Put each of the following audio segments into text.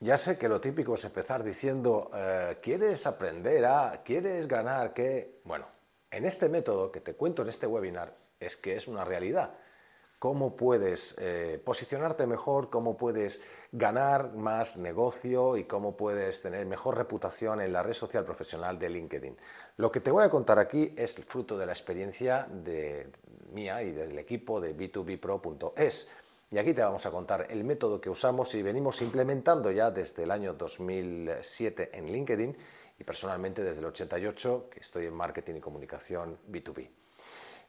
Ya sé que lo típico es empezar diciendo, ¿quieres aprender a? ¿Quieres ganar qué? Bueno, en este método que te cuento en este webinar es que es una realidad. Cómo puedes posicionarte mejor, cómo puedes ganar más negocio y cómo puedes tener mejor reputación en la red social profesional de LinkedIn. Lo que te voy a contar aquí es el fruto de la experiencia mía y del equipo de B2Bpro.es. Y aquí te vamos a contar el método que usamos y venimos implementando ya desde el año 2007 en LinkedIn y personalmente desde el 88 que estoy en marketing y comunicación B2B.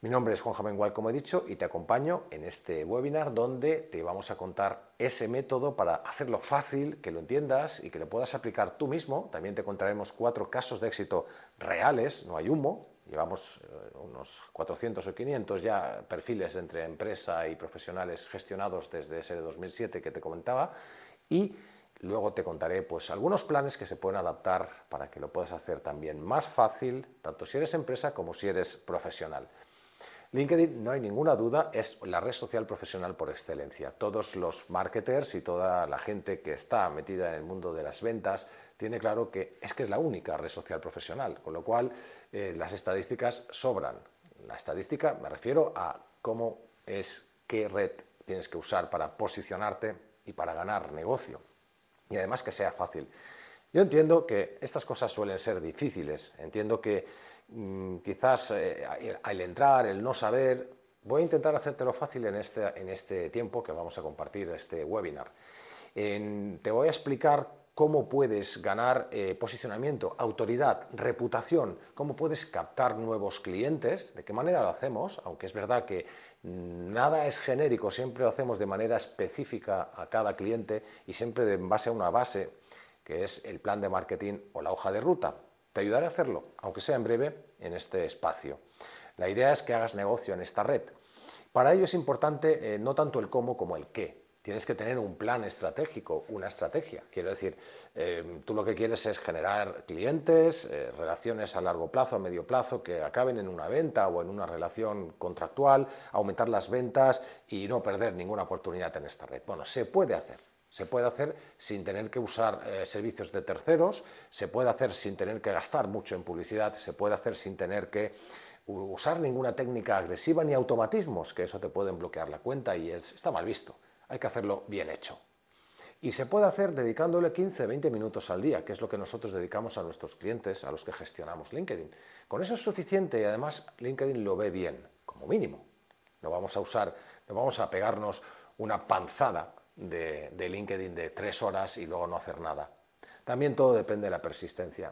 Mi nombre es Juanjo Amengual, como he dicho, y te acompaño en este webinar donde te vamos a contar ese método para hacerlo fácil, que lo entiendas y que lo puedas aplicar tú mismo. También te contaremos 4 casos de éxito reales, no hay humo. Llevamos unos 400 o 500 ya perfiles entre empresa y profesionales gestionados desde ese 2007 que te comentaba, y luego te contaré pues algunos planes que se pueden adaptar para que lo puedas hacer también más fácil, tanto si eres empresa como si eres profesional. LinkedIn, no hay ninguna duda, es la red social profesional por excelencia. Todos los marketers y toda la gente que está metida en el mundo de las ventas tiene claro que es la única red social profesional, con lo cual las estadísticas sobran. La estadística me refiero a cómo es, qué red tienes que usar para posicionarte y para ganar negocio. Y además que sea fácil. Yo entiendo que estas cosas suelen ser difíciles, entiendo que quizás al entrar, el no saber, voy a intentar hacértelo fácil en este tiempo que vamos a compartir este webinar. Te voy a explicar cómo puedes ganar posicionamiento, autoridad, reputación, cómo puedes captar nuevos clientes, de qué manera lo hacemos, aunque es verdad que nada es genérico, siempre lo hacemos de manera específica a cada cliente y siempre en base a una base que es el plan de marketing o la hoja de ruta. Te ayudaré a hacerlo, aunque sea en breve, en este espacio. La idea es que hagas negocio en esta red. Para ello es importante no tanto el cómo como el qué. Tienes que tener un plan estratégico, una estrategia. Quiero decir, tú lo que quieres es generar clientes, relaciones a largo plazo, a medio plazo, que acaben en una venta o en una relación contractual, aumentar las ventas y no perder ninguna oportunidad en esta red. Bueno, se puede hacer. Se puede hacer sin tener que usar servicios de terceros, se puede hacer sin tener que gastar mucho en publicidad, se puede hacer sin tener que usar ninguna técnica agresiva ni automatismos, que eso te pueden bloquear la cuenta y está mal visto. Hay que hacerlo bien hecho. Y se puede hacer dedicándole 15-20 minutos al día, que es lo que nosotros dedicamos a nuestros clientes, a los que gestionamos LinkedIn. Con eso es suficiente y además LinkedIn lo ve bien, como mínimo. No vamos a usar, no vamos a pegarnos una panzada de LinkedIn de 3 horas y luego no hacer nada. También todo depende de la persistencia.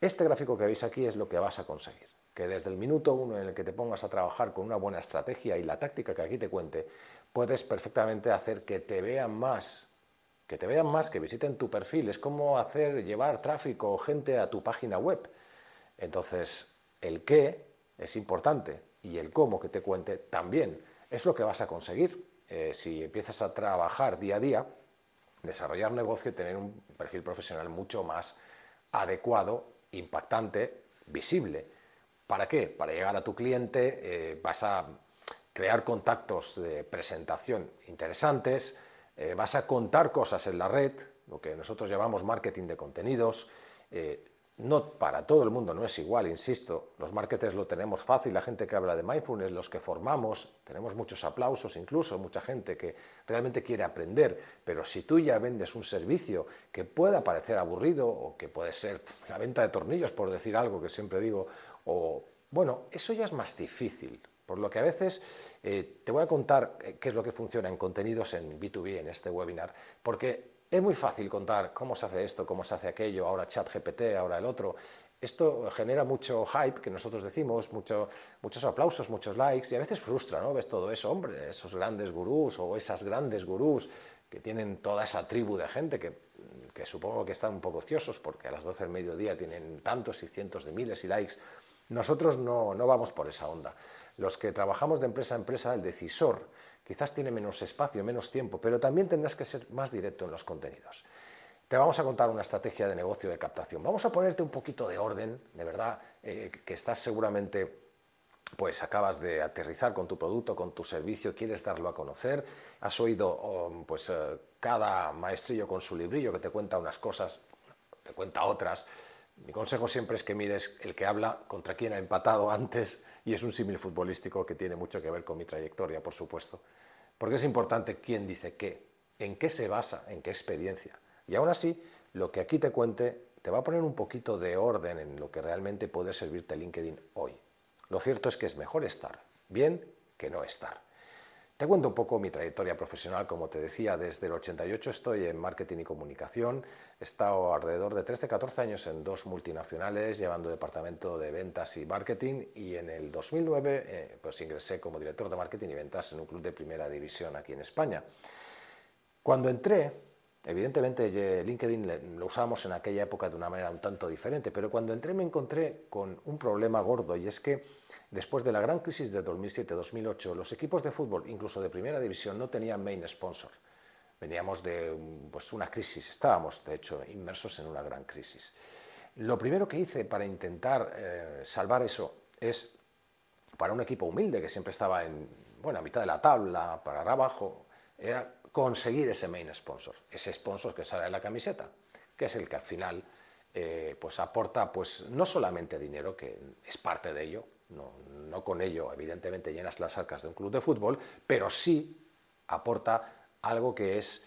Este gráfico que veis aquí es lo que vas a conseguir, que desde el minuto 1 en el que te pongas a trabajar con una buena estrategia y la táctica que aquí te cuente, puedes perfectamente hacer que te vean más, que visiten tu perfil. Es como llevar tráfico o gente a tu página web. Entonces, el qué es importante y el cómo que te cuente también. Es lo que vas a conseguir. Si empiezas a trabajar día a día, desarrollar un negocio y tener un perfil profesional mucho más adecuado, impactante, visible. ¿Para qué? Para llegar a tu cliente vas a crear contactos de presentación interesantes, vas a contar cosas en la red, lo que nosotros llamamos marketing de contenidos. No para todo el mundo, no es igual, insisto, los marketers lo tenemos fácil, la gente que habla de mindfulness, los que formamos, tenemos muchos aplausos incluso, mucha gente que realmente quiere aprender, pero si tú ya vendes un servicio que pueda parecer aburrido o que puede ser la venta de tornillos, por decir algo que siempre digo, o bueno, eso ya es más difícil, por lo que a veces te voy a contar qué es lo que funciona en contenidos en B2B en este webinar, porque es muy fácil contar cómo se hace esto, cómo se hace aquello, ahora ChatGPT, ahora el otro. Esto genera mucho hype, que nosotros decimos, muchos aplausos, muchos likes, y a veces frustra, ¿no? Ves todo eso, hombre, esos grandes gurús o esas grandes gurús que tienen toda esa tribu de gente que supongo que están un poco ociosos porque a las 12 del mediodía tienen tantos y cientos de miles y likes. Nosotros no vamos por esa onda. Los que trabajamos de empresa a empresa, el decisor quizás tiene menos espacio, menos tiempo, pero también tendrás que ser más directo en los contenidos. Te vamos a contar una estrategia de negocio de captación. Vamos a ponerte un poquito de orden, de verdad, que estás seguramente, pues acabas de aterrizar con tu producto, con tu servicio, quieres darlo a conocer, has oído pues cada maestrillo con su librillo que te cuenta unas cosas, te cuenta otras. Mi consejo siempre es que mires el que habla contra quien ha empatado antes, y es un símil futbolístico que tiene mucho que ver con mi trayectoria, por supuesto. Porque es importante quién dice qué, en qué se basa, en qué experiencia. Y aún así, lo que aquí te cuente te va a poner un poquito de orden en lo que realmente puede servirte LinkedIn hoy. Lo cierto es que es mejor estar bien que no estar. Te cuento un poco mi trayectoria profesional. Como te decía, desde el 88 estoy en marketing y comunicación. He estado alrededor de 13-14 años en dos multinacionales, llevando departamento de ventas y marketing, y en el 2009 pues ingresé como director de marketing y ventas en un club de primera división aquí en España. Cuando entré, evidentemente LinkedIn lo usamos en aquella época de una manera un tanto diferente, pero cuando entré me encontré con un problema gordo, y es que después de la gran crisis de 2007-2008 los equipos de fútbol, incluso de primera división, no tenían main sponsor. Veníamos de una crisis, estábamos de hecho inmersos en una gran crisis. Lo primero que hice para intentar salvar eso es, para un equipo humilde que siempre estaba en, a mitad de la tabla, para abajo, era conseguir ese main sponsor, ese sponsor que sale en la camiseta, que es el que al final aporta no solamente dinero, que es parte de ello, no con ello evidentemente llenas las arcas de un club de fútbol, pero sí aporta algo que es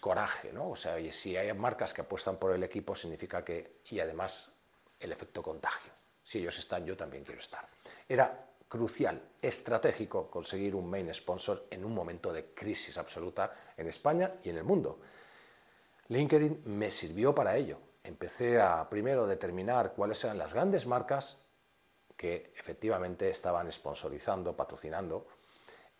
coraje, ¿no? O sea, y si hay marcas que apuestan por el equipo, significa que, y además el efecto contagio, si ellos están, yo también quiero estar. Era crucial, estratégico, conseguir un main sponsor en un momento de crisis absoluta en España y en el mundo. LinkedIn me sirvió para ello. Empecé a primero determinar cuáles eran las grandes marcas que efectivamente estaban sponsorizando, patrocinando,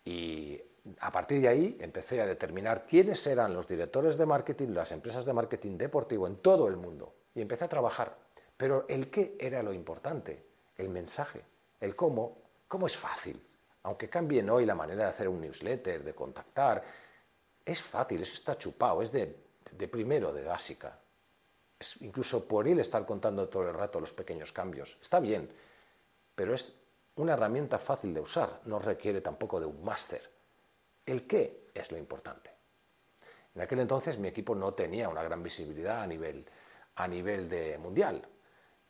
y a partir de ahí empecé a determinar quiénes eran los directores de marketing, las empresas de marketing deportivo en todo el mundo, y empecé a trabajar. Pero el qué era lo importante, el mensaje, el cómo. ¿Cómo es fácil? Aunque cambien hoy la manera de hacer un newsletter, de contactar, es fácil, eso está chupado, es de primero, de básica. Es incluso por él estar contando todo el rato los pequeños cambios. Está bien, pero es una herramienta fácil de usar, no requiere tampoco de un máster. El qué es lo importante. En aquel entonces mi equipo no tenía una gran visibilidad a nivel de mundial,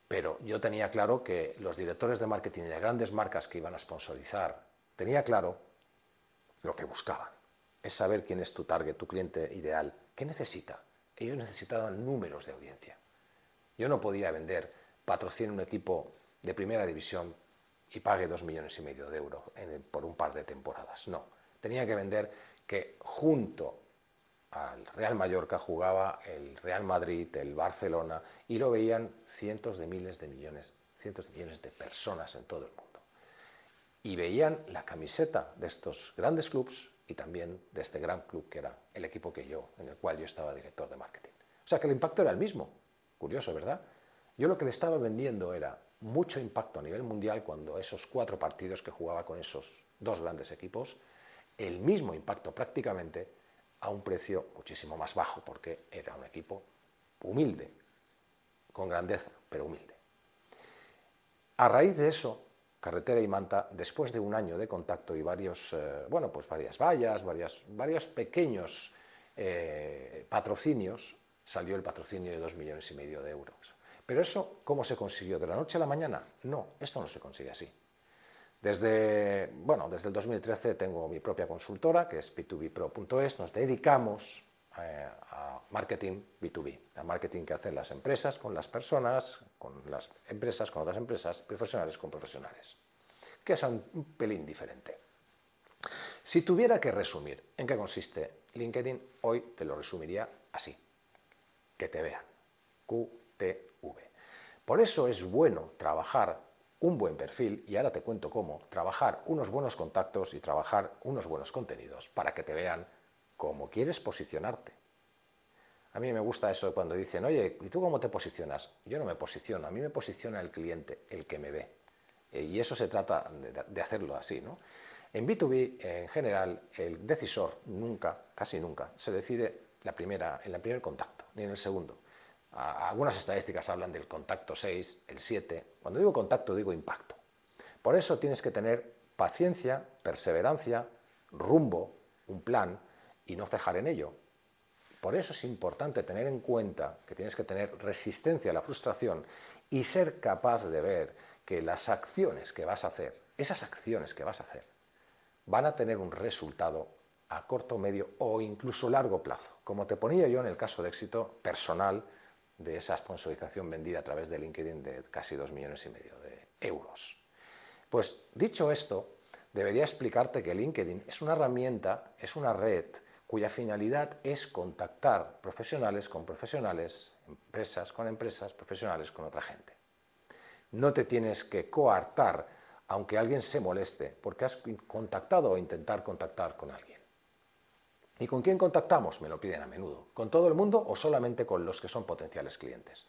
pero yo tenía claro que los directores de marketing de grandes marcas que iban a sponsorizar, tenía claro lo que buscaban. Es saber quién es tu target, tu cliente ideal, qué necesita. Ellos necesitaban números de audiencia. Yo no podía vender patrocina un equipo de primera división y pague 2,5 millones de euros por un par de temporadas. No, tenía que vender que junto al Real Mallorca jugaba el Real Madrid, el Barcelona, y lo veían cientos de millones de personas en todo el mundo. Y veían la camiseta de estos grandes clubes y también de este gran club que era el equipo en el cual yo estaba director de marketing. O sea que el impacto era el mismo. Curioso, ¿verdad? Yo lo que le estaba vendiendo era mucho impacto a nivel mundial cuando esos 4 partidos que jugaba con esos 2 grandes equipos, el mismo impacto prácticamente, a un precio muchísimo más bajo, porque era un equipo humilde, con grandeza, pero humilde. A raíz de eso, carretera y manta, después de un año de contacto y varias vallas, varios pequeños patrocinios, salió el patrocinio de 2,5 millones de euros. Pero eso, ¿cómo se consiguió? ¿De la noche a la mañana? No, esto no se consigue así. Desde el 2013 tengo mi propia consultora, que es B2Bpro.es. Nos dedicamos a marketing B2B, a marketing que hacen las empresas con las personas, con las empresas con otras empresas, profesionales con profesionales, que es un pelín diferente. Si tuviera que resumir en qué consiste LinkedIn, hoy te lo resumiría así: que te vean. QTV. Por eso es bueno trabajar un buen perfil, y ahora te cuento cómo, trabajar unos buenos contactos y trabajar unos buenos contenidos para que te vean cómo quieres posicionarte. A mí me gusta eso cuando dicen, oye, ¿y tú cómo te posicionas? Yo no me posiciono, a mí me posiciona el cliente, el que me ve. Y eso se trata de hacerlo así, ¿no? En B2B, en general, el decisor nunca, casi nunca, se decide en el primer contacto, ni en el segundo. Algunas estadísticas hablan del contacto 6, el 7. Cuando digo contacto, digo impacto. Por eso tienes que tener paciencia, perseverancia, rumbo, un plan y no cejar en ello. Por eso es importante tener en cuenta que tienes que tener resistencia a la frustración y ser capaz de ver que las acciones que vas a hacer, esas acciones que vas a hacer, van a tener un resultado a corto, medio o incluso largo plazo. Como te ponía yo en el caso de éxito personal de esa sponsorización vendida a través de LinkedIn de casi 2,5 millones de euros. Pues dicho esto, debería explicarte que LinkedIn es una herramienta, es una red cuya finalidad es contactar profesionales con profesionales, empresas con empresas, profesionales con otra gente. No te tienes que coartar aunque alguien se moleste porque has contactado o intentar contactar con alguien. ¿Y con quién contactamos? Me lo piden a menudo. ¿Con todo el mundo o solamente con los que son potenciales clientes?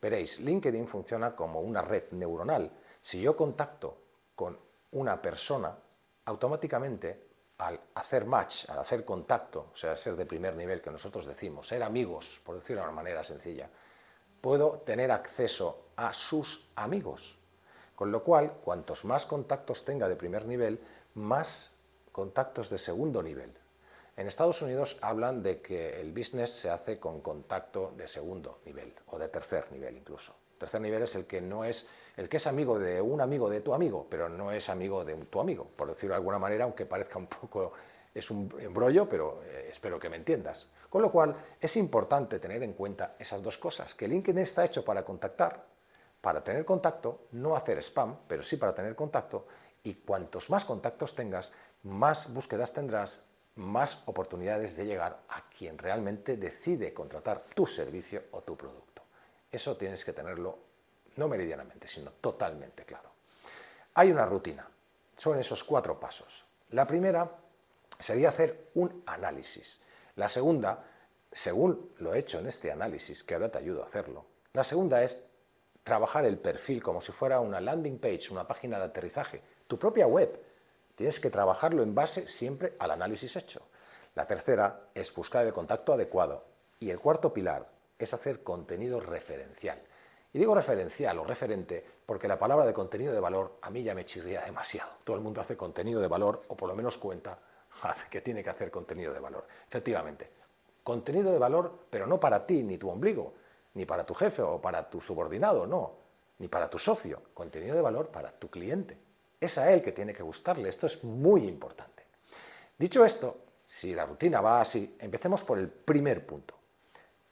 Veréis, LinkedIn funciona como una red neuronal. Si yo contacto con una persona, automáticamente al hacer match, al hacer contacto, o sea, ser de primer nivel que nosotros decimos, ser amigos, por decirlo de una manera sencilla, puedo tener acceso a sus amigos. Con lo cual, cuantos más contactos tenga de primer nivel, más contactos de segundo nivel. En Estados Unidos hablan de que el business se hace con contacto de segundo nivel o de tercer nivel incluso. Tercer nivel es el que no es el que es amigo de un amigo de tu amigo, pero no es amigo de tu amigo, por decirlo de alguna manera, aunque parezca un poco, es un embrollo, pero espero que me entiendas. Con lo cual, es importante tener en cuenta esas dos cosas, que LinkedIn está hecho para contactar, para tener contacto, no hacer spam, pero sí para tener contacto, y cuantos más contactos tengas, más búsquedas tendrás, más oportunidades de llegar a quien realmente decide contratar tu servicio o tu producto. Eso tienes que tenerlo, no meridianamente, sino totalmente claro. Hay una rutina, son esos 4 pasos. La primera sería hacer un análisis. La segunda, según lo he hecho en este análisis, que ahora te ayudo a hacerlo, la segunda es trabajar el perfil como si fuera una landing page, una página de aterrizaje, tu propia web. Tienes que trabajarlo en base siempre al análisis hecho. La tercera es buscar el contacto adecuado. Y el 4.º pilar es hacer contenido referencial. Y digo referencial o referente porque la palabra de contenido de valor a mí ya me chirría demasiado. Todo el mundo hace contenido de valor o por lo menos cuenta que tiene que hacer contenido de valor. Efectivamente, contenido de valor, pero no para ti ni tu ombligo, ni para tu jefe o para tu subordinado, no, ni para tu socio. Contenido de valor para tu cliente. Es a él que tiene que gustarle. Esto es muy importante. Dicho esto, si la rutina va así, empecemos por el primer punto.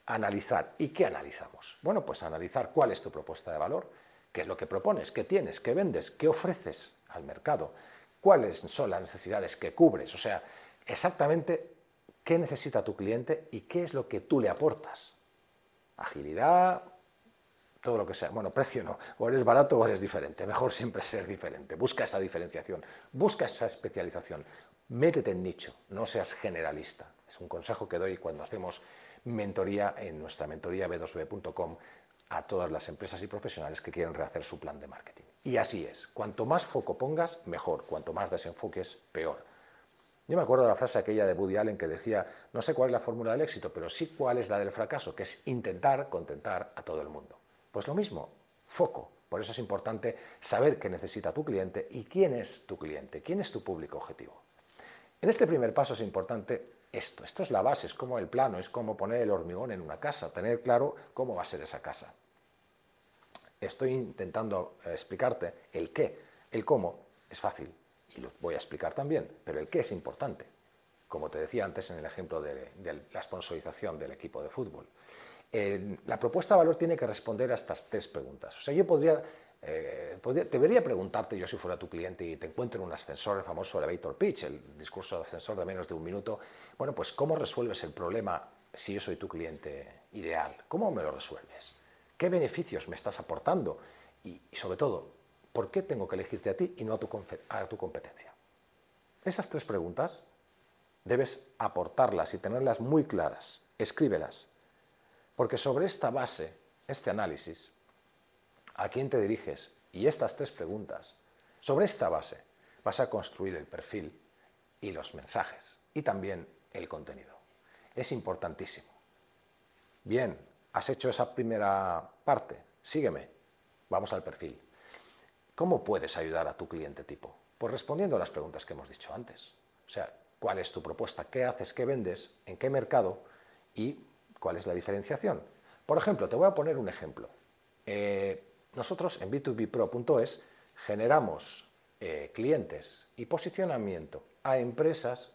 Analizar. ¿Y qué analizamos? Bueno, pues analizar cuál es tu propuesta de valor, qué es lo que propones, qué tienes, qué vendes, qué ofreces al mercado, cuáles son las necesidades que cubres, o sea, exactamente qué necesita tu cliente y qué es lo que tú le aportas. Agilidad, todo lo que sea. Bueno, precio no, o eres barato o eres diferente, mejor siempre ser diferente. Busca esa diferenciación, busca esa especialización, métete en nicho, no seas generalista. Es un consejo que doy cuando hacemos mentoría en nuestra mentoría B2B.com a todas las empresas y profesionales que quieren rehacer su plan de marketing. Y así es, cuanto más foco pongas, mejor, cuanto más desenfoques, peor. Yo me acuerdo de la frase aquella de Woody Allen que decía, no sé cuál es la fórmula del éxito, pero sí cuál es la del fracaso, que es intentar contentar a todo el mundo. Pues lo mismo, foco. Por eso es importante saber qué necesita tu cliente y quién es tu cliente, quién es tu público objetivo. En este primer paso es importante esto es la base, es como el plano, es como poner el hormigón en una casa, tener claro cómo va a ser esa casa. Estoy intentando explicarte el qué, el cómo es fácil y lo voy a explicar también, pero el qué es importante, como te decía antes en el ejemplo de la sponsorización del equipo de fútbol. La propuesta de valor tiene que responder a estas 3 preguntas. O sea, yo debería preguntarte yo si fuera tu cliente y te encuentro en un ascensor, el famoso elevator pitch, el discurso de ascensor de menos de 1 minuto. Bueno, pues ¿cómo resuelves el problema si yo soy tu cliente ideal? ¿Cómo me lo resuelves? ¿Qué beneficios me estás aportando? Y sobre todo, ¿por qué tengo que elegirte a ti y no a tu competencia? Esas 3 preguntas debes aportarlas y tenerlas muy claras. Escríbelas. Porque sobre esta base, este análisis, ¿a quién te diriges? Y estas 3 preguntas, sobre esta base vas a construir el perfil y los mensajes y también el contenido. Es importantísimo. Bien, has hecho esa primera parte, sígueme, vamos al perfil. ¿Cómo puedes ayudar a tu cliente tipo? Pues respondiendo a las preguntas que hemos dicho antes. O sea, cuál es tu propuesta, qué haces, qué vendes, en qué mercado y cuál es la diferenciación. Por ejemplo, te voy a poner un ejemplo. Nosotros en B2Bpro.es generamos clientes y posicionamiento a empresas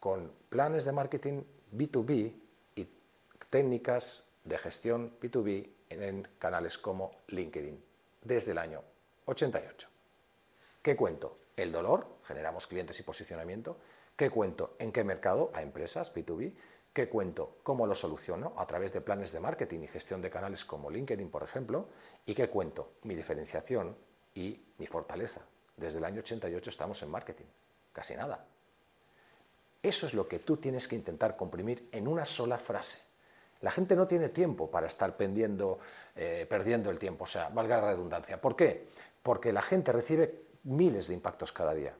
con planes de marketing B2B y técnicas de gestión B2B en canales como LinkedIn desde el año 88. ¿Qué cuento? El dolor, generamos clientes y posicionamiento. ¿Qué cuento? ¿En qué mercado? A empresas B2B. ¿Qué cuento? ¿Cómo lo soluciono? A través de planes de marketing y gestión de canales como LinkedIn, por ejemplo. ¿Y qué cuento? Mi diferenciación y mi fortaleza. Desde el año 88 estamos en marketing. Casi nada. Eso es lo que tú tienes que intentar comprimir en una sola frase. La gente no tiene tiempo para estar perdiendo el tiempo, o sea, valga la redundancia. ¿Por qué? Porque la gente recibe miles de impactos cada día.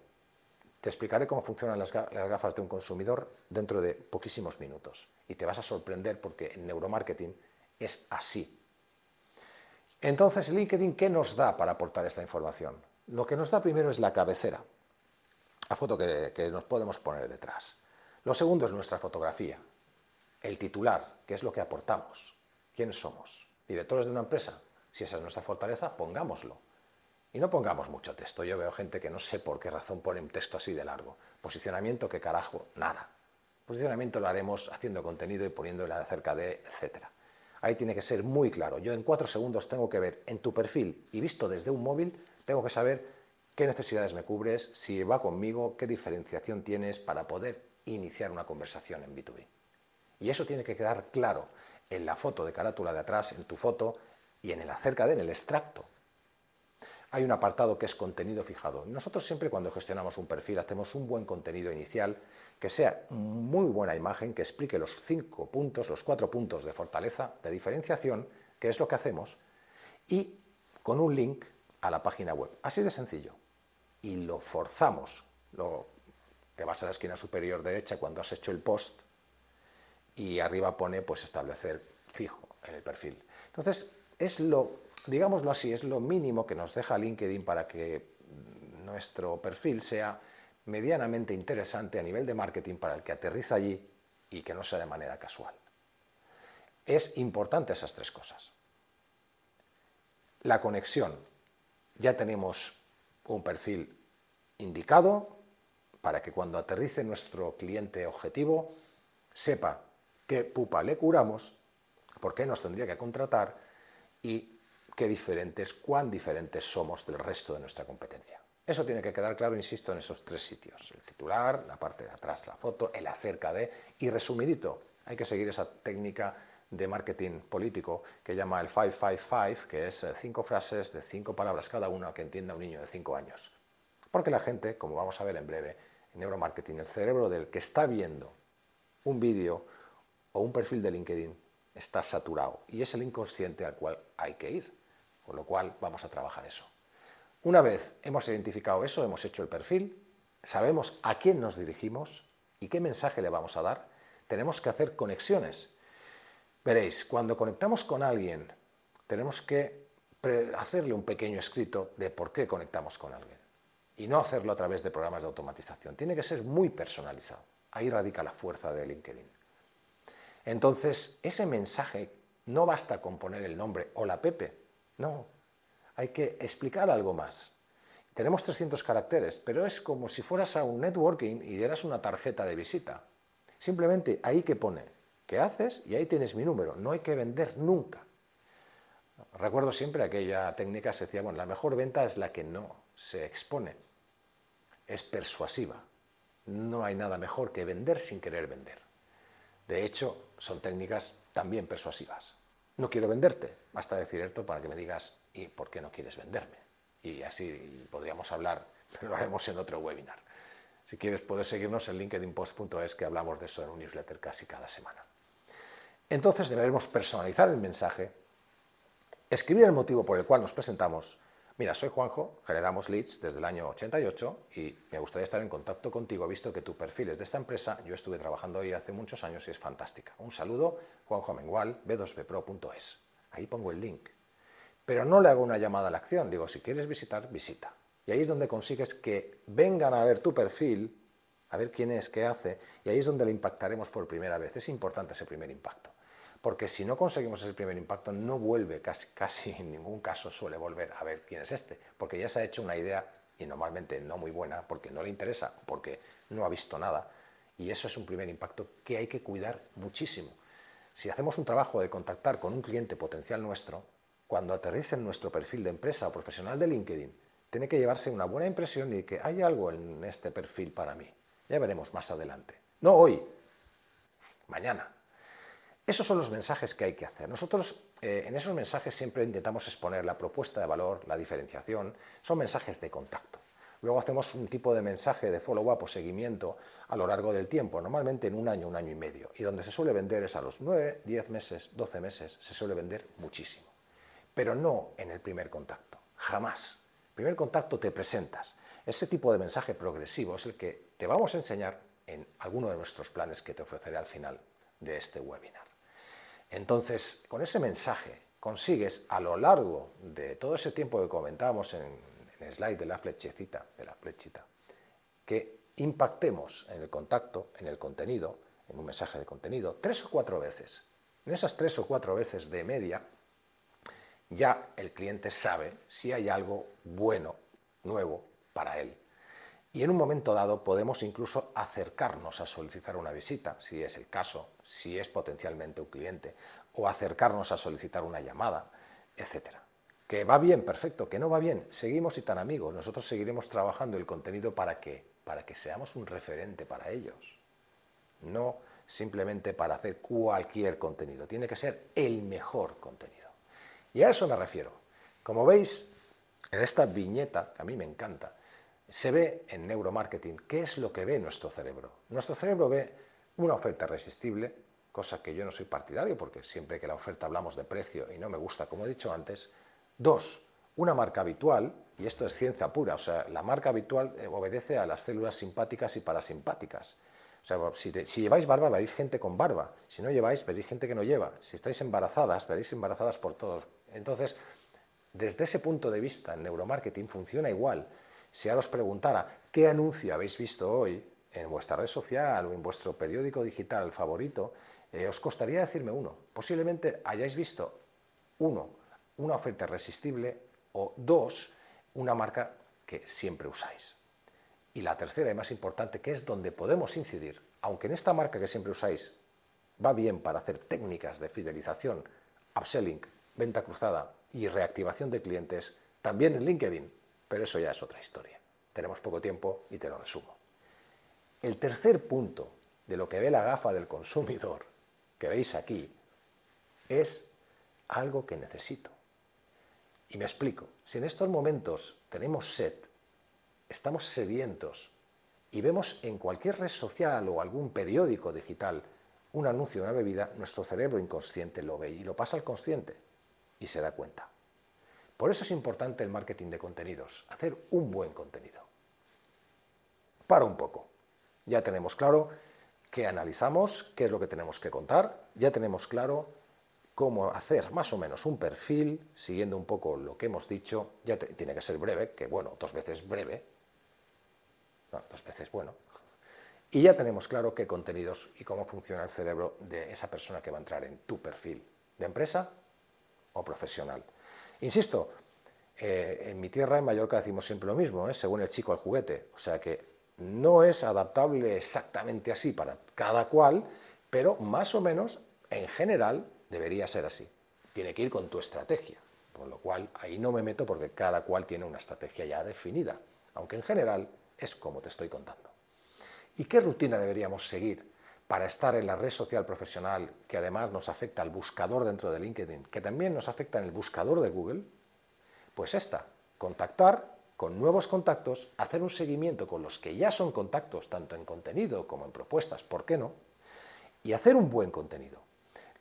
Te explicaré cómo funcionan las gafas de un consumidor dentro de poquísimos minutos. Y te vas a sorprender porque en neuromarketing es así. Entonces, LinkedIn, ¿qué nos da para aportar esta información? Lo que nos da primero es la cabecera, la foto que nos podemos poner detrás. Lo segundo es nuestra fotografía, el titular, que es lo que aportamos. ¿Quiénes somos? ¿Directores de una empresa? Si esa es nuestra fortaleza, pongámoslo. Y no pongamos mucho texto. Yo veo gente que no sé por qué razón pone un texto así de largo. Posicionamiento, ¿qué carajo? Nada. Posicionamiento lo haremos haciendo contenido y poniéndole acerca de, etc. Ahí tiene que ser muy claro. Yo en 4 segundos tengo que ver en tu perfil y visto desde un móvil, tengo que saber qué necesidades me cubres, si va conmigo, qué diferenciación tienes para poder iniciar una conversación en B2B. Y eso tiene que quedar claro en la foto de carátula de atrás, en tu foto y en el acerca de, en el extracto. Hay un apartado que es contenido fijado. Nosotros siempre cuando gestionamos un perfil hacemos un buen contenido inicial, que sea muy buena imagen, que explique los 5 puntos, los 4 puntos de fortaleza, de diferenciación, que es lo que hacemos, y con un link a la página web. Así de sencillo. Y lo forzamos. Te vas a la esquina superior derecha cuando has hecho el post y arriba pone pues establecer fijo en el perfil. Entonces, es lo... digámoslo así, es lo mínimo que nos deja LinkedIn para que nuestro perfil sea medianamente interesante a nivel de marketing para el que aterriza allí y que no sea de manera casual. Es importante esas 3 cosas. La conexión. Ya tenemos un perfil indicado para que cuando aterrice nuestro cliente objetivo sepa qué pupa le curamos, por qué nos tendría que contratar y qué diferentes, cuán diferentes somos del resto de nuestra competencia. Eso tiene que quedar claro, insisto, en esos 3 sitios. El titular, la parte de atrás, la foto, el acerca de y resumidito. Hay que seguir esa técnica de marketing político que llama el 5-5-5, que es 5 frases de 5 palabras cada una que entienda un niño de 5 años. Porque la gente, como vamos a ver en breve, en neuromarketing, el cerebro del que está viendo un vídeo o un perfil de LinkedIn está saturado y es el inconsciente al cual hay que ir. Con lo cual vamos a trabajar eso. Una vez hemos identificado eso, hemos hecho el perfil, sabemos a quién nos dirigimos y qué mensaje le vamos a dar, tenemos que hacer conexiones. Veréis, cuando conectamos con alguien, tenemos que hacerle un pequeño escrito de por qué conectamos con alguien y no hacerlo a través de programas de automatización. Tiene que ser muy personalizado. Ahí radica la fuerza de LinkedIn. Entonces, ese mensaje no basta con poner el nombre hola Pepe. No, hay que explicar algo más. Tenemos 300 caracteres, pero es como si fueras a un networking y dieras una tarjeta de visita. Simplemente ahí que pone qué haces y ahí tienes mi número. No hay que vender nunca. Recuerdo siempre aquella técnica, se decía, bueno, la mejor venta es la que no se expone. Es persuasiva. No hay nada mejor que vender sin querer vender. De hecho, son técnicas también persuasivas. No quiero venderte, basta decir esto para que me digas ¿y por qué no quieres venderme? Y así podríamos hablar, pero lo haremos en otro webinar. Si quieres puedes seguirnos en linkedinpost.es, que hablamos de eso en un newsletter casi cada semana. Entonces debemos personalizar el mensaje, escribir el motivo por el cual nos presentamos. Mira, soy Juanjo, generamos leads desde el año 88 y me gustaría estar en contacto contigo, visto que tu perfil es de esta empresa, yo estuve trabajando ahí hace muchos años y es fantástica. Un saludo, Juanjo Amengual, B2Bpro.es. Ahí pongo el link. Pero no le hago una llamada a la acción, digo, si quieres visitar, visita. Y ahí es donde consigues que vengan a ver tu perfil a ver quién es, qué hace, y ahí es donde lo impactaremos por primera vez. Es importante ese primer impacto, porque si no conseguimos ese primer impacto, no vuelve, casi en ningún caso suele volver a ver quién es este, porque ya se ha hecho una idea, y normalmente no muy buena, porque no le interesa, porque no ha visto nada, y eso es un primer impacto que hay que cuidar muchísimo. Si hacemos un trabajo de contactar con un cliente potencial nuestro, cuando aterrice en nuestro perfil de empresa o profesional de LinkedIn, tiene que llevarse una buena impresión y que hay algo en este perfil para mí. Ya veremos más adelante. No hoy, mañana. Esos son los mensajes que hay que hacer. Nosotros en esos mensajes siempre intentamos exponer la propuesta de valor, la diferenciación, son mensajes de contacto. Luego hacemos un tipo de mensaje de follow-up o seguimiento a lo largo del tiempo, normalmente en un año y medio, y donde se suele vender es a los 9, 10 meses, 12 meses, se suele vender muchísimo. Pero no en el primer contacto, jamás. Primer contacto te presentas. Ese tipo de mensaje progresivo es el que te vamos a enseñar en alguno de nuestros planes que te ofreceré al final de este webinar. Entonces, con ese mensaje consigues a lo largo de todo ese tiempo que comentábamos en el slide de la flechecita, que impactemos en el contacto, en el contenido, en un mensaje de contenido, 3 o 4 veces. En esas 3 o 4 veces de media, ya el cliente sabe si hay algo bueno, nuevo para él. Y en un momento dado podemos incluso acercarnos a solicitar una visita, si es el caso, si es potencialmente un cliente, o acercarnos a solicitar una llamada, etc. Que va bien, perfecto, que no va bien, seguimos y tan amigos. Nosotros seguiremos trabajando el contenido para que seamos un referente para ellos. No simplemente para hacer cualquier contenido, tiene que ser el mejor contenido. Y a eso me refiero. Como veis, en esta viñeta, que a mí me encanta, se ve en neuromarketing qué es lo que ve nuestro cerebro. Nuestro cerebro ve una oferta irresistible, cosa que yo no soy partidario, porque siempre que la oferta hablamos de precio y no me gusta, como he dicho antes. 2, una marca habitual, y esto es ciencia pura, o sea, la marca habitual obedece a las células simpáticas y parasimpáticas. O sea, si lleváis barba, veréis gente con barba. Si no lleváis, veréis gente que no lleva. Si estáis embarazadas, veréis embarazadas por todos. Entonces, desde ese punto de vista, el neuromarketing funciona igual. Si ahora os preguntara qué anuncio habéis visto hoy en vuestra red social o en vuestro periódico digital favorito, os costaría decirme uno. Posiblemente hayáis visto, 1, una oferta irresistible, o 2, una marca que siempre usáis. Y la tercera y más importante, que es donde podemos incidir, aunque en esta marca que siempre usáis va bien para hacer técnicas de fidelización, upselling, venta cruzada y reactivación de clientes, también en LinkedIn, pero eso ya es otra historia. Tenemos poco tiempo y te lo resumo. El tercer punto de lo que ve la gafa del consumidor, que veis aquí, es algo que necesito. Y me explico, si en estos momentos tenemos sed, estamos sedientos y vemos en cualquier red social o algún periódico digital un anuncio de una bebida, nuestro cerebro inconsciente lo ve y lo pasa al consciente y se da cuenta. Por eso es importante el marketing de contenidos, hacer un buen contenido. Para un poco. Ya tenemos claro qué analizamos, qué es lo que tenemos que contar, ya tenemos claro cómo hacer más o menos un perfil, siguiendo un poco lo que hemos dicho, ya tiene que ser breve, que bueno, 2 veces breve, no, 2 veces bueno, y ya tenemos claro qué contenidos y cómo funciona el cerebro de esa persona que va a entrar en tu perfil de empresa o profesional. Insisto, en mi tierra, en Mallorca, decimos siempre lo mismo, según el chico al juguete, o sea que no es adaptable exactamente así para cada cual, pero más o menos, en general, debería ser así. Tiene que ir con tu estrategia, por lo cual ahí no me meto porque cada cual tiene una estrategia ya definida, aunque en general es como te estoy contando. ¿Y qué rutina deberíamos seguir para estar en la red social profesional, que además nos afecta al buscador dentro de LinkedIn, que también nos afecta en el buscador de Google? Pues esta, contactar con nuevos contactos, hacer un seguimiento con los que ya son contactos, tanto en contenido como en propuestas, ¿por qué no? Y hacer un buen contenido.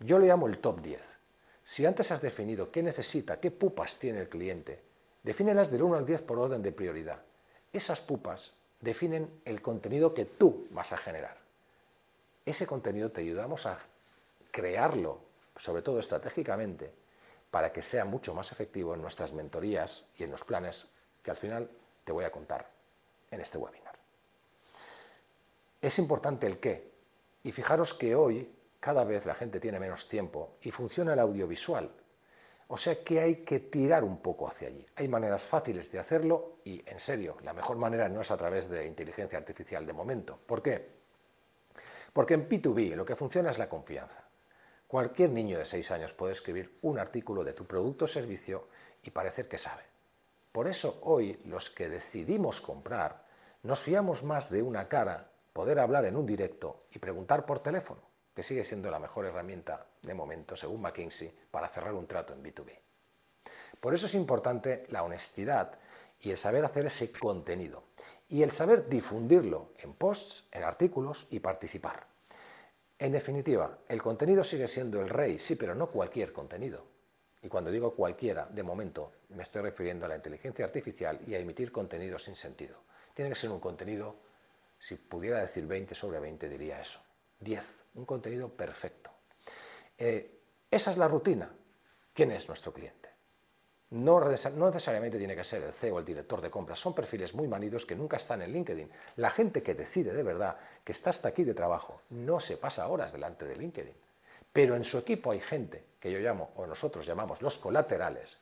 Yo le llamo el top 10. Si antes has definido qué necesita, qué pupas tiene el cliente, defínelas del 1 al 10 por orden de prioridad. Esas pupas definen el contenido que tú vas a generar. Ese contenido te ayudamos a crearlo, sobre todo estratégicamente, para que sea mucho más efectivo en nuestras mentorías y en los planes que al final te voy a contar en este webinar. Es importante el qué. Y fijaros que hoy cada vez la gente tiene menos tiempo y funciona el audiovisual. O sea que hay que tirar un poco hacia allí. Hay maneras fáciles de hacerlo y, en serio, la mejor manera no es a través de inteligencia artificial de momento. ¿Por qué? Porque en B2B lo que funciona es la confianza. Cualquier niño de 6 años puede escribir un artículo de tu producto o servicio y parecer que sabe. Por eso hoy los que decidimos comprar nos fiamos más de una cara, poder hablar en un directo y preguntar por teléfono, que sigue siendo la mejor herramienta de momento, según McKinsey, para cerrar un trato en B2B. Por eso es importante la honestidad y el saber hacer ese contenido, y el saber difundirlo en posts, en artículos y participar. En definitiva, el contenido sigue siendo el rey, sí, pero no cualquier contenido. Y cuando digo cualquiera, de momento, me estoy refiriendo a la inteligencia artificial y a emitir contenido sin sentido. Tiene que ser un contenido, si pudiera decir 20 sobre 20, diría eso. 10, un contenido perfecto. Esa es la rutina. ¿Quién es nuestro cliente? No necesariamente tiene que ser el CEO o el director de compras. Son perfiles muy manidos que nunca están en LinkedIn. La gente que decide de verdad, que está hasta aquí de trabajo, no se pasa horas delante de LinkedIn. Pero en su equipo hay gente que yo llamo, o nosotros llamamos, los colaterales,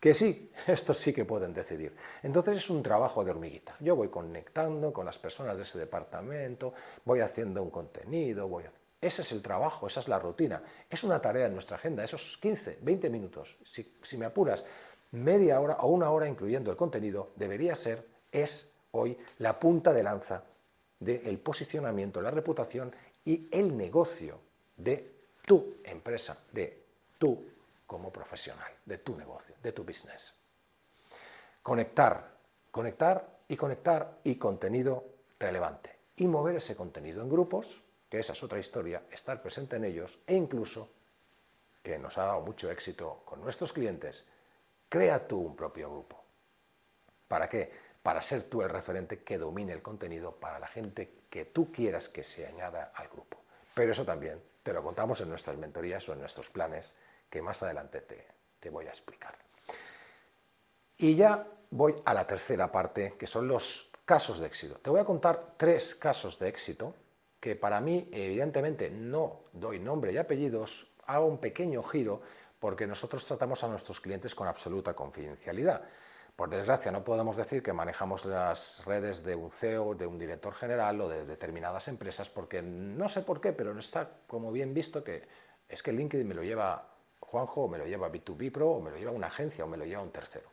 que sí, estos sí que pueden decidir. Entonces es un trabajo de hormiguita. Yo voy conectando con las personas de ese departamento, voy haciendo un contenido, ese es el trabajo, esa es la rutina. Es una tarea en nuestra agenda, esos 15, 20 minutos, si me apuras, media hora o una hora incluyendo el contenido, es hoy la punta de lanza del posicionamiento, la reputación y el negocio de tu empresa, de tu como profesional, de tu negocio, de tu business. Conectar, conectar y conectar y contenido relevante. Y mover ese contenido en grupos, que esa es otra historia, estar presente en ellos e incluso, que nos ha dado mucho éxito con nuestros clientes, crea tú un propio grupo. ¿Para qué? Para ser tú el referente que domine el contenido para la gente que tú quieras que se añada al grupo. Pero eso también te lo contamos en nuestras mentorías o en nuestros planes que más adelante te voy a explicar. Y ya voy a la tercera parte, que son los casos de éxito. Te voy a contar 3 casos de éxito que para mí, evidentemente, no doy nombre y apellidos, hago un pequeño giro porque nosotros tratamos a nuestros clientes con absoluta confidencialidad. Por desgracia, no podemos decir que manejamos las redes de un CEO, de un director general o de determinadas empresas porque no sé por qué, pero no está como bien visto que es que LinkedIn me lo lleva Juanjo, o me lo lleva B2Bpro, o me lo lleva una agencia, o me lo lleva un tercero.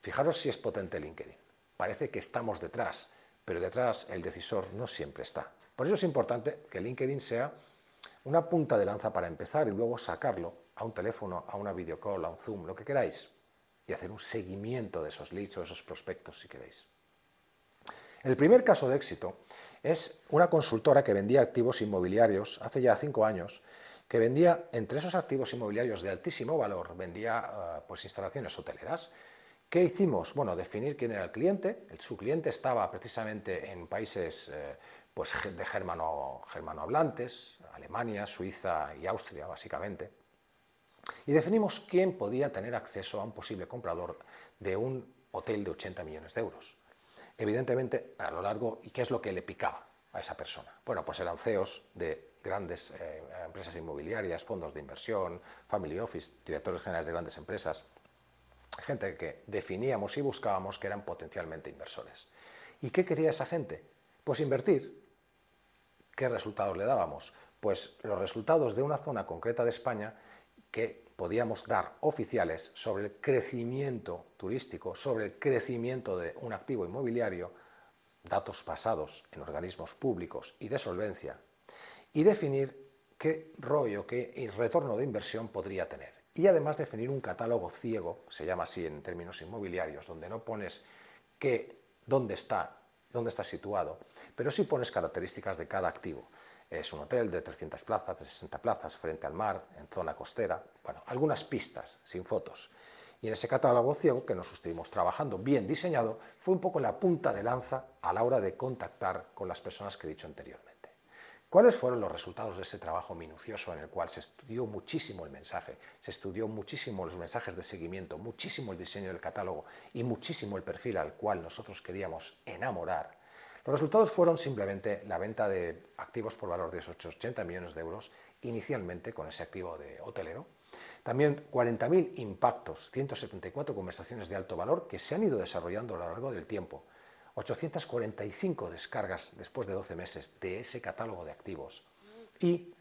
Fijaros si es potente LinkedIn. Parece que estamos detrás, pero detrás el decisor no siempre está. Por eso es importante que LinkedIn sea una punta de lanza para empezar y luego sacarlo a un teléfono, a una videocall, a un Zoom, lo que queráis, y hacer un seguimiento de esos leads o esos prospectos si queréis. El primer caso de éxito es una consultora que vendía activos inmobiliarios hace ya 5 años, que vendía, entre esos activos inmobiliarios de altísimo valor, vendía pues instalaciones hoteleras. ¿Qué hicimos? Bueno, definir quién era el cliente. Su cliente estaba precisamente en países pues, de germanohablantes, Alemania, Suiza y Austria, básicamente. Y definimos quién podía tener acceso a un posible comprador de un hotel de 80 millones de euros. Evidentemente, a lo largo, ¿y qué es lo que le picaba a esa persona? Bueno, pues eran CEOs de grandes empresas inmobiliarias, fondos de inversión, family office, directores generales de grandes empresas, gente que definíamos y buscábamos que eran potencialmente inversores. ¿Y qué quería esa gente? Pues invertir. ¿Qué resultados le dábamos? Pues los resultados de una zona concreta de España que podíamos dar oficiales sobre el crecimiento turístico, sobre el crecimiento de un activo inmobiliario, datos basados en organismos públicos y de solvencia, y definir qué rollo, qué retorno de inversión podría tener. Y además definir un catálogo ciego, se llama así en términos inmobiliarios, donde no pones dónde está situado, pero sí pones características de cada activo. Es un hotel de 300 plazas, de 60 plazas, frente al mar, en zona costera, bueno, algunas pistas, sin fotos. Y en ese catálogo ciego que nos estuvimos trabajando bien diseñado, fue un poco la punta de lanza a la hora de contactar con las personas que he dicho anteriormente. ¿Cuáles fueron los resultados de ese trabajo minucioso en el cual se estudió muchísimo el mensaje, se estudió muchísimo los mensajes de seguimiento, muchísimo el diseño del catálogo y muchísimo el perfil al cual nosotros queríamos enamorar? Los resultados fueron simplemente la venta de activos por valor de esos 80 millones de euros, inicialmente con ese activo de hotelero. También 40.000 impactos, 174 conversaciones de alto valor que se han ido desarrollando a lo largo del tiempo, 845 descargas después de 12 meses de ese catálogo de activos y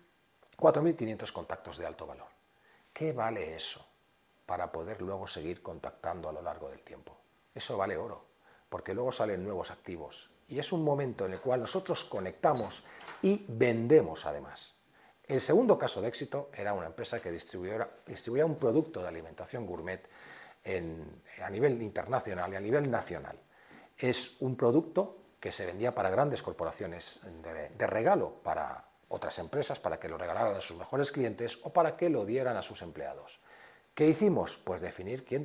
4.500 contactos de alto valor. ¿Qué vale eso para poder luego seguir contactando a lo largo del tiempo? Eso vale oro, porque luego salen nuevos activos y es un momento en el cual nosotros conectamos y vendemos además. El segundo caso de éxito era una empresa que distribuía un producto de alimentación gourmet a nivel internacional y a nivel nacional. Es un producto que se vendía para grandes corporaciones de regalo para otras empresas, para que lo regalaran a sus mejores clientes o para que lo dieran a sus empleados. ¿Qué hicimos? Pues definir quién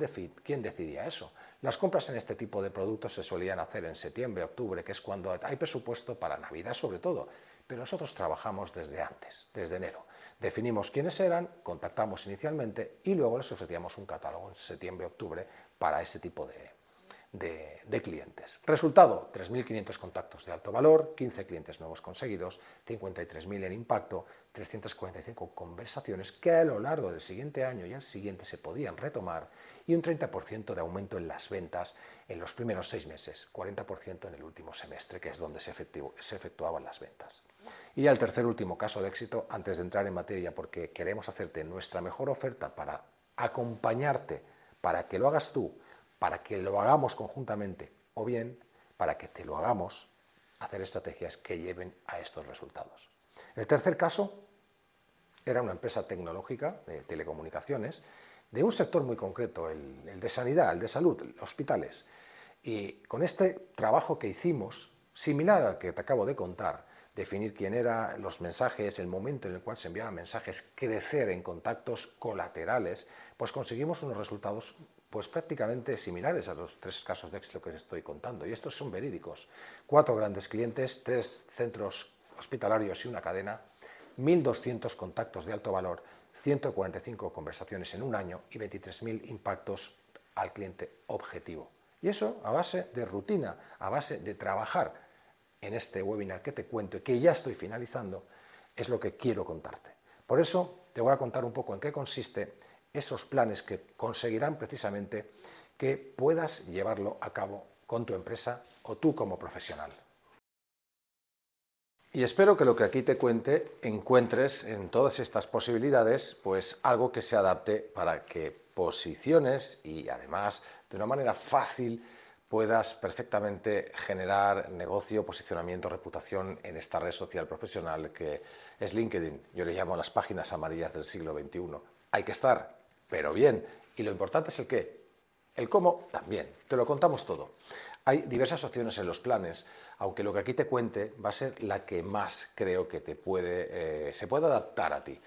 decidía eso. Las compras en este tipo de productos se solían hacer en septiembre, octubre, que es cuando hay presupuesto para Navidad sobre todo, pero nosotros trabajamos desde antes, desde enero. Definimos quiénes eran, contactamos inicialmente y luego les ofrecíamos un catálogo en septiembre, octubre para ese tipo de clientes. Resultado, 3.500 contactos de alto valor, 15 clientes nuevos conseguidos, 53.000 en impacto, 345 conversaciones que a lo largo del siguiente año y al siguiente se podían retomar y un 30% de aumento en las ventas en los primeros 6 meses, 40% en el último semestre, que es donde se efectuaban las ventas. Y al tercer último caso de éxito, antes de entrar en materia, porque queremos hacerte nuestra mejor oferta para acompañarte, para que lo hagas tú, para que lo hagamos conjuntamente o bien para que te lo hagamos, hacer estrategias que lleven a estos resultados. El tercer caso era una empresa tecnológica de telecomunicaciones de un sector muy concreto, el de sanidad, el de salud, hospitales. Y con este trabajo que hicimos, similar al que te acabo de contar, definir quién era, los mensajes, el momento en el cual se enviaban mensajes, crecer en contactos colaterales, pues conseguimos unos resultados pues prácticamente similares a los 3 casos de éxito que os estoy contando. Y estos son verídicos. 4 grandes clientes, 3 centros hospitalarios y una cadena, 1.200 contactos de alto valor, 145 conversaciones en un año y 23.000 impactos al cliente objetivo. Y eso a base de rutina, a base de trabajar en este webinar que te cuento y que ya estoy finalizando, es lo que quiero contarte. Por eso te voy a contar un poco en qué consiste esos planes que conseguirán precisamente que puedas llevarlo a cabo con tu empresa o tú como profesional. Y espero que lo que aquí te cuente encuentres en todas estas posibilidades pues algo que se adapte para que posiciones y además de una manera fácil puedas perfectamente generar negocio, posicionamiento, reputación en esta red social profesional que es LinkedIn. Yo le llamo las páginas amarillas del siglo XXI. Hay que estar, pero bien. Y lo importante es el qué. El cómo también. Te lo contamos todo. Hay diversas opciones en los planes, aunque lo que aquí te cuente va a ser la que más creo que se puede adaptar a ti.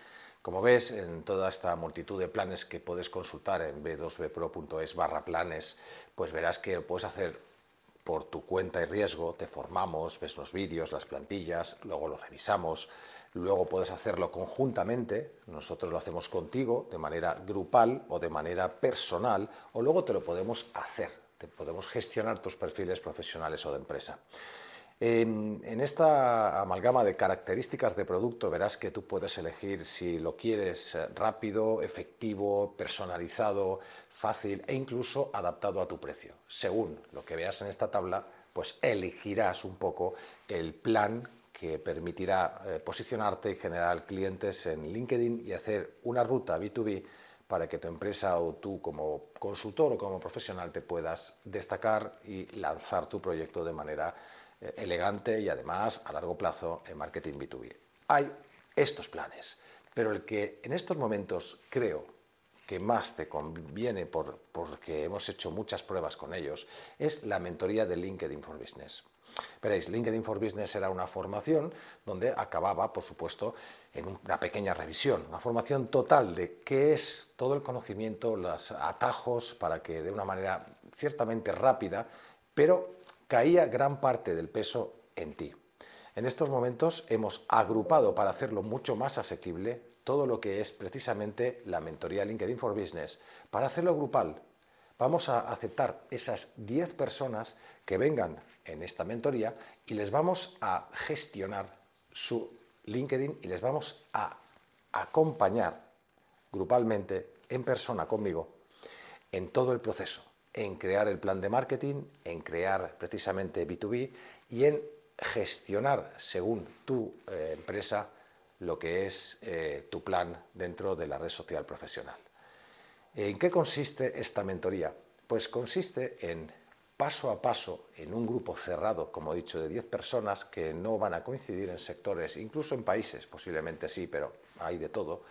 Como ves, en toda esta multitud de planes que puedes consultar en B2Bpro.es/planes, pues verás que puedes hacer por tu cuenta y riesgo, te formamos, ves los vídeos, las plantillas, luego los revisamos, luego puedes hacerlo conjuntamente, nosotros lo hacemos contigo de manera grupal o de manera personal, o luego te lo podemos hacer, te podemos gestionar tus perfiles profesionales o de empresa. En esta amalgama de características de producto verás que tú puedes elegir si lo quieres rápido, efectivo, personalizado, fácil e incluso adaptado a tu precio. Según lo que veas en esta tabla, pues elegirás un poco el plan que permitirá posicionarte y generar clientes en LinkedIn y hacer una ruta B2B para que tu empresa o tú como consultor o como profesional te puedas destacar y lanzar tu proyecto de manera elegante y además a largo plazo en marketing B2B. Hay estos planes, pero el que en estos momentos creo que más te conviene porque hemos hecho muchas pruebas con ellos es la mentoría de LinkedIn for Business. Veréis, LinkedIn for Business era una formación donde acababa, por supuesto, en una pequeña revisión, una formación total de qué es todo el conocimiento, los atajos para que de una manera ciertamente rápida, pero caía gran parte del peso en ti. En estos momentos hemos agrupado para hacerlo mucho más asequible todo lo que es precisamente la mentoría LinkedIn for Business, para hacerlo grupal, Vamos a aceptar esas 10 personas que vengan en esta mentoría y les vamos a gestionar su LinkedIn y les vamos a acompañar grupalmente, en persona conmigo, en todo el proceso, en crear el plan de marketing, en crear precisamente B2B y en gestionar según tu empresa lo que es tu plan dentro de la red social profesional. ¿En qué consiste esta mentoría? Pues consiste en paso a paso, en un grupo cerrado, como he dicho, de 10 personas que no van a coincidir en sectores, incluso en países, posiblemente sí, pero hay de todo,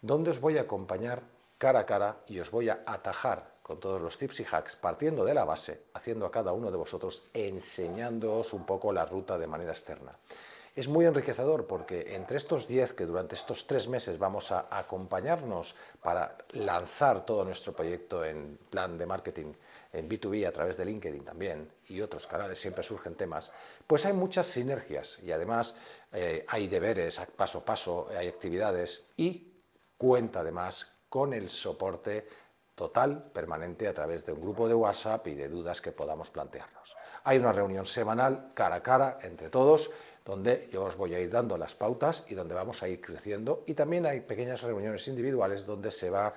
donde os voy a acompañar cara a cara y os voy a atajar con todos los tips y hacks, partiendo de la base, haciendo a cada uno de vosotros, enseñándoos un poco la ruta de manera externa. Es muy enriquecedor porque entre estos 10 que durante estos 3 meses vamos a acompañarnos para lanzar todo nuestro proyecto en plan de marketing, en B2B a través de LinkedIn también y otros canales, siempre surgen temas, pues hay muchas sinergias y además hay deberes paso a paso, hay actividades y cuenta además con el soporte total, permanente a través de un grupo de WhatsApp y de dudas que podamos plantearnos. Hay una reunión semanal cara a cara entre todos, donde yo os voy a ir dando las pautas y donde vamos a ir creciendo. Y también hay pequeñas reuniones individuales donde se va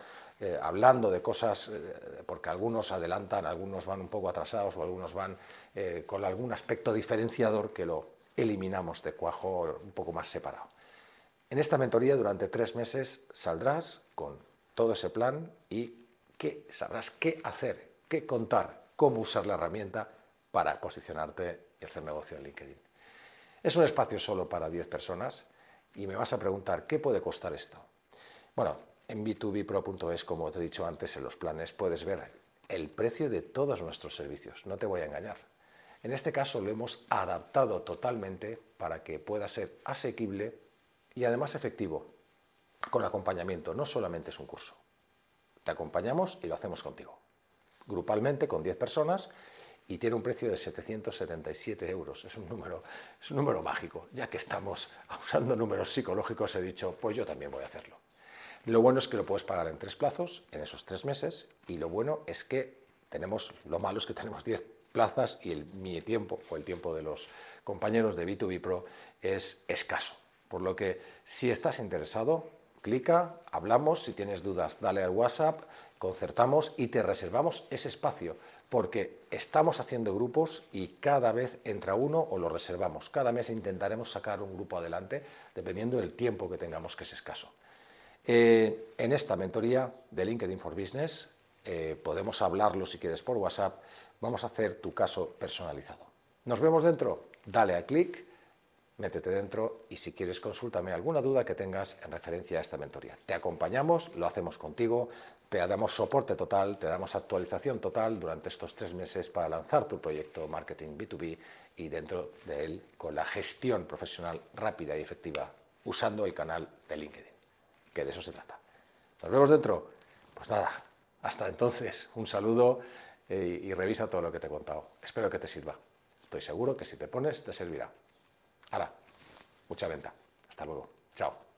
hablando de cosas, porque algunos adelantan, algunos van un poco atrasados o algunos van con algún aspecto diferenciador que lo eliminamos de cuajo un poco más separado. En esta mentoría durante 3 meses saldrás con todo ese plan y que sabrás qué hacer, qué contar, cómo usar la herramienta para posicionarte y hacer negocio en LinkedIn. Es un espacio solo para 10 personas y me vas a preguntar, ¿qué puede costar esto? Bueno, en B2Bpro.es, como te he dicho antes, en los planes puedes ver el precio de todos nuestros servicios, no te voy a engañar. En este caso lo hemos adaptado totalmente para que pueda ser asequible y además efectivo, con acompañamiento, no solamente es un curso. Te acompañamos y lo hacemos contigo, grupalmente con 10 personas, y tiene un precio de 777 euros, es un número mágico, ya que estamos usando números psicológicos he dicho, pues yo también voy a hacerlo. Lo bueno es que lo puedes pagar en 3 plazos, en esos 3 meses, y lo bueno es que tenemos, lo malo es que tenemos 10 plazas y mi tiempo o el tiempo de los compañeros de B2B Pro es escaso, por lo que si estás interesado, clica, hablamos, si tienes dudas, dale al WhatsApp, concertamos y te reservamos ese espacio, porque estamos haciendo grupos y cada vez entra uno o lo reservamos. Cada mes intentaremos sacar un grupo adelante, dependiendo del tiempo que tengamos, que es escaso. En esta mentoría de LinkedIn for Business, podemos hablarlo si quieres por WhatsApp, vamos a hacer tu caso personalizado. ¿Nos vemos dentro? Dale a clic. Métete dentro y si quieres consúltame alguna duda que tengas en referencia a esta mentoría. Te acompañamos, lo hacemos contigo, te damos soporte total, te damos actualización total durante estos 3 meses para lanzar tu proyecto marketing B2B y dentro de él con la gestión profesional rápida y efectiva usando el canal de LinkedIn, que de eso se trata. ¿Nos vemos dentro? Pues nada, hasta entonces, un saludo y revisa todo lo que te he contado. Espero que te sirva. Estoy seguro que si te pones te servirá. Ahora, mucha venta. Hasta luego. Chao.